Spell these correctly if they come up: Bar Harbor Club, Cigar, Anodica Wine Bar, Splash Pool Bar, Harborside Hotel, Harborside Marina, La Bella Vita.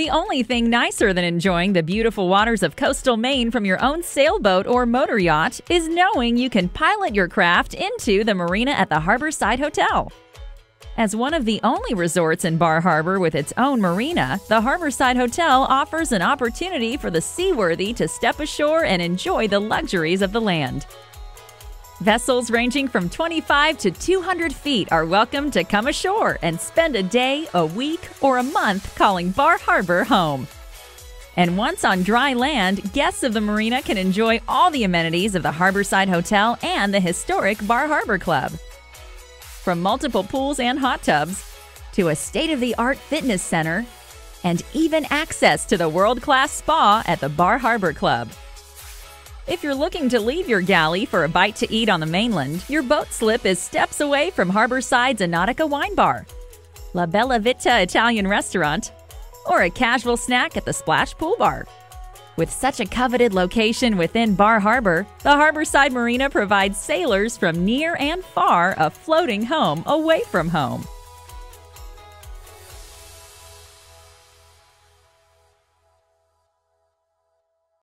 The only thing nicer than enjoying the beautiful waters of coastal Maine from your own sailboat or motor yacht is knowing you can pilot your craft into the marina at the Harborside Hotel. As one of the only resorts in Bar Harbor with its own marina, the Harborside Hotel offers an opportunity for the seaworthy to step ashore and enjoy the luxuries of the land. Vessels ranging from 25 to 200 feet are welcome to come ashore and spend a day, a week, or a month calling Bar Harbor home. And once on dry land, guests of the marina can enjoy all the amenities of the Harborside Hotel and the historic Bar Harbor Club. From multiple pools and hot tubs, to a state-of-the-art fitness center, and even access to the world-class spa at the Bar Harbor Club. If you're looking to leave your galley for a bite to eat on the mainland, your boat slip is steps away from Harborside's Anodica Wine Bar, La Bella Vita Italian restaurant, or a casual snack at the Splash Pool Bar. With such a coveted location within Bar Harbor, the Harborside Marina provides sailors from near and far a floating home away from home.